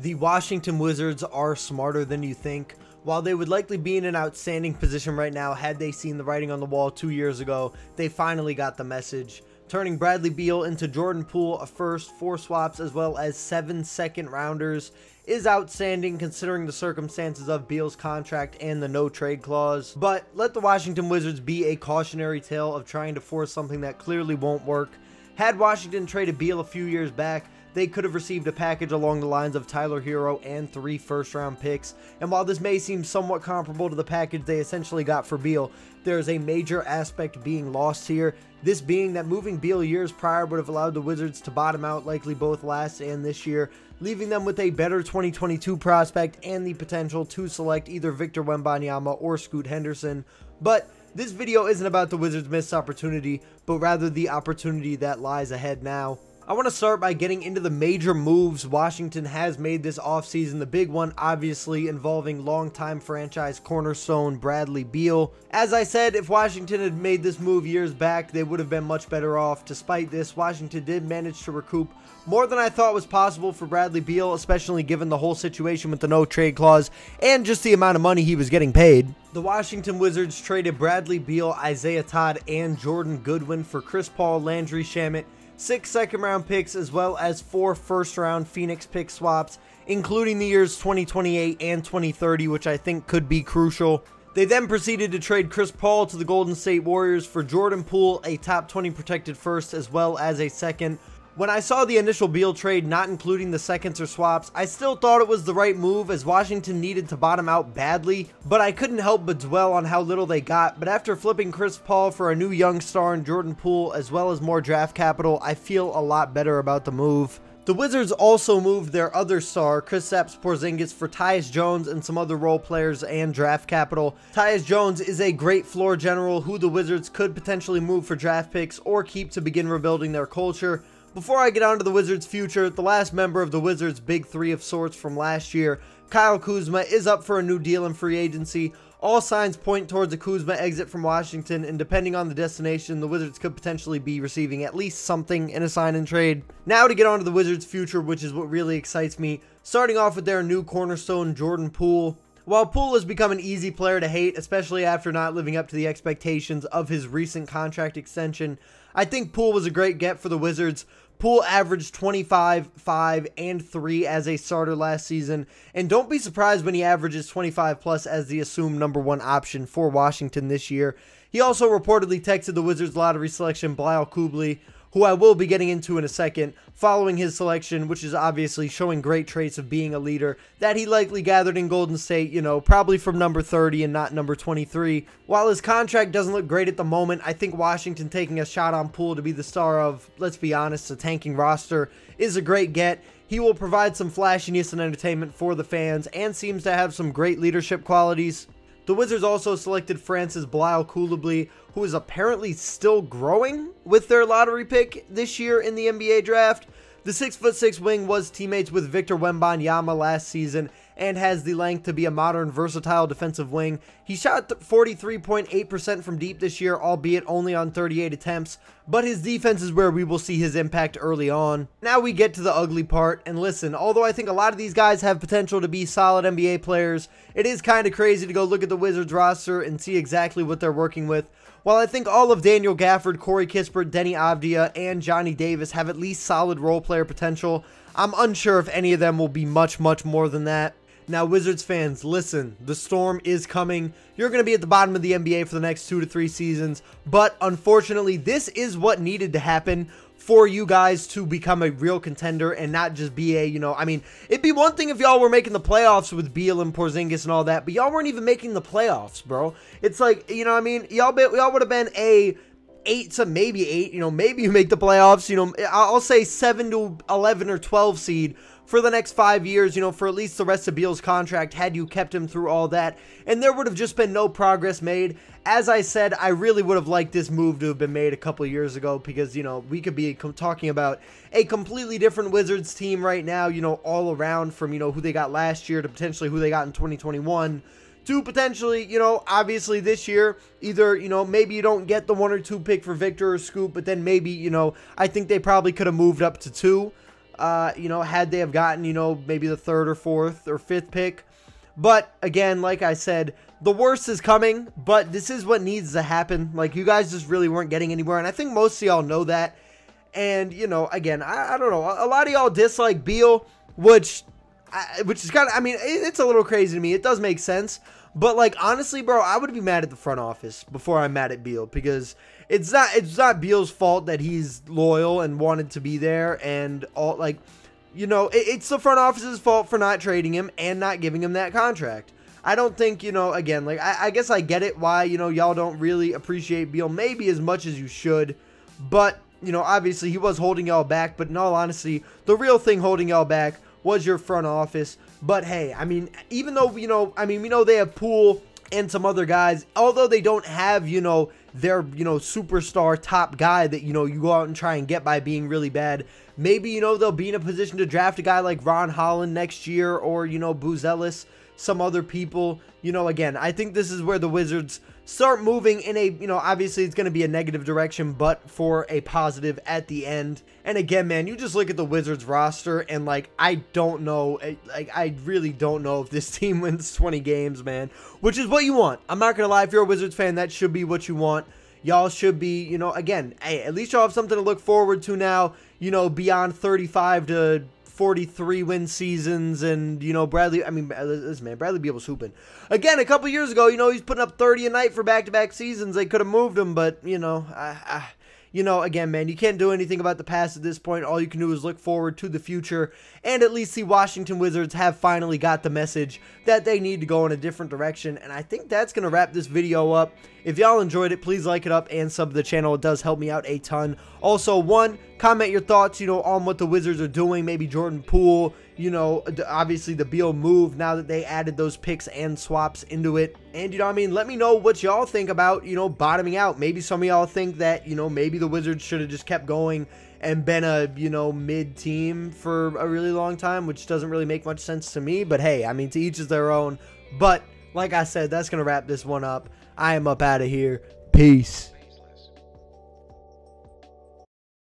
The Washington Wizards are smarter than you think. While they would likely be in an outstanding position right now had they seen the writing on the wall 2 years ago, they finally got the message. Turning Bradley Beal into Jordan Poole, a first, 4 swaps, as well as 7 second-rounders is outstanding considering the circumstances of Beal's contract and the no-trade clause. But let the Washington Wizards be a cautionary tale of trying to force something that clearly won't work. Had Washington traded Beal a few years back, they could have received a package along the lines of Tyler Hero and 3 first-round picks, and while this may seem somewhat comparable to the package they essentially got for Beal, there is a major aspect being lost here, this being that moving Beal years prior would have allowed the Wizards to bottom out likely both last and this year, leaving them with a better 2022 prospect and the potential to select either Victor Wembanyama or Scoot Henderson. But this video isn't about the Wizards' missed opportunity, but rather the opportunity that lies ahead now. I want to start by getting into the major moves Washington has made this offseason, the big one obviously involving longtime franchise cornerstone Bradley Beal. As I said, if Washington had made this move years back, they would have been much better off. Despite this, Washington did manage to recoup more than I thought was possible for Bradley Beal, especially given the whole situation with the no-trade clause and just the amount of money he was getting paid. The Washington Wizards traded Bradley Beal, Isaiah Todd, and Jordan Goodwin for Chris Paul, Landry Shamet, 6 second-round picks, as well as 4 first-round Phoenix pick swaps, including the years 2028 and 2030, which I think could be crucial. They then proceeded to trade Chris Paul to the Golden State Warriors for Jordan Poole, a top 20 protected first, as well as a second. When I saw the initial Beal trade not including the seconds or swaps, I still thought it was the right move as Washington needed to bottom out badly, but I couldn't help but dwell on how little they got. But after flipping Chris Paul for a new young star in Jordan Poole as well as more draft capital, I feel a lot better about the move. The Wizards also moved their other star, Kristaps Porzingis, for Tyus Jones and some other role players and draft capital. Tyus Jones is a great floor general who the Wizards could potentially move for draft picks or keep to begin rebuilding their culture. Before I get on to the Wizards' future, the last member of the Wizards' big three of sorts from last year, Kyle Kuzma, is up for a new deal in free agency. All signs point towards a Kuzma exit from Washington, and depending on the destination, the Wizards could potentially be receiving at least something in a sign-and-trade. Now to get on to the Wizards' future, which is what really excites me, starting off with their new cornerstone, Jordan Poole. While Poole has become an easy player to hate, especially after not living up to the expectations of his recent contract extension, I think Poole was a great get for the Wizards. Poole averaged 25, 5, and 3 as a starter last season, and don't be surprised when he averages 25+ as the assumed number 1 option for Washington this year. He also reportedly texted the Wizards lottery selection Bilal Coulibaly, who I will be getting into in a second, following his selection, which is obviously showing great traits of being a leader that he likely gathered in Golden State, you know, probably from number 30 and not number 23. While his contract doesn't look great at the moment, I think Washington taking a shot on Poole to be the star of, let's be honest, a tanking roster is a great get. He will provide some flashiness and entertainment for the fans and seems to have some great leadership qualities. The Wizards also selected Francis Bilal Coulibaly, who is apparently still growing with their lottery pick this year in the NBA draft. The 6'6" wing was teammates with Victor Wembanyama last season and has the length to be a modern, versatile defensive wing. He shot 43.8% from deep this year, albeit only on 38 attempts, but his defense is where we will see his impact early on. Now we get to the ugly part, and listen, although I think a lot of these guys have potential to be solid NBA players, it is kind of crazy to go look at the Wizards roster and see exactly what they're working with. While I think all of Daniel Gafford, Corey Kispert, Denny Avdia, and Johnny Davis have at least solid role player potential, I'm unsure if any of them will be much more than that. Now, Wizards fans, listen, the storm is coming. You're going to be at the bottom of the NBA for the next 2 to 3 seasons, but unfortunately, this is what needed to happen for you guys to become a real contender and not just be a, you know, I mean, it'd be one thing if y'all were making the playoffs with Beal and Porzingis and all that, but y'all weren't even making the playoffs, bro. It's like, you know what I mean? Y'all would have been a 8 to maybe 8, you know, maybe you make the playoffs, you know, I'll say 7 to 11 or 12 seed for the next 5 years, you know, for at least the rest of Beal's contract, had you kept him through all that, and there would have just been no progress made. As I said, I really would have liked this move to have been made a couple years ago because, you know, we could be talking about a completely different Wizards team right now, you know, all around, from, you know, who they got last year to potentially who they got in 2021. To potentially, you know, obviously this year, either, you know, maybe you don't get the 1 or 2 pick for Victor or Scoop, but then maybe, you know, I think they probably could have moved up to 2. you know, had they have gotten, you know, maybe the third or fourth or fifth pick. But again, like I said, the worst is coming, but this is what needs to happen. Like, you guys just really weren't getting anywhere, and I think most of y'all know that. And, you know, again, I don't know. A lot of y'all dislike Beal, which is kind of, I mean, it's a little crazy to me. It does make sense. But, like, honestly, bro, I would be mad at the front office before I'm mad at Beal, because it's not Beal's fault that he's loyal and wanted to be there and all, like, you know, it's the front office's fault for not trading him and not giving him that contract. I don't think, you know, again, like, I guess I get it why, you know, y'all don't really appreciate Beal maybe as much as you should, but, you know, obviously he was holding y'all back, but in all honesty, the real thing holding y'all back was your front office. But hey, I mean, even though, you know, I mean, we know they have Poole and some other guys, although they don't have, you know, their, you know, superstar top guy that, you know, you go out and try and get by being really bad. Maybe, you know, they'll be in a position to draft a guy like Ron Holland next year, or, you know, Buzelis, some other people. You know, again, I think this is where the Wizards start moving in a, you know, obviously it's going to be a negative direction, but for a positive at the end. And again, man, you just look at the Wizards roster and, like, I don't know, like, I really don't know if this team wins 20 games, man, which is what you want. I'm not going to lie, if you're a Wizards fan, that should be what you want. Y'all should be, you know, again, hey, at least y'all have something to look forward to now, you know, beyond 35 to 43 win seasons. And, you know, Bradley Beal was hooping. Again, a couple years ago, you know, he's putting up 30 a night for back-to-back seasons. They could have moved him, but, you know, you know, again, man, you can't do anything about the past at this point. All you can do is look forward to the future, and at least the Washington Wizards have finally got the message that they need to go in a different direction. And I think that's going to wrap this video up. If y'all enjoyed it, please like it up and sub to the channel. It does help me out a ton. Also, comment your thoughts, you know, on what the Wizards are doing. Maybe Jordan Poole, you know, obviously the Beal move now that they added those picks and swaps into it. And, you know what I mean? Let me know what y'all think about, you know, bottoming out. Maybe some of y'all think that, you know, maybe the Wizards should have just kept going and been a, you know, mid-team for a really long time, which doesn't really make much sense to me. But, hey, I mean, to each is their own. But, like I said, that's going to wrap this one up. I am up out of here. Peace.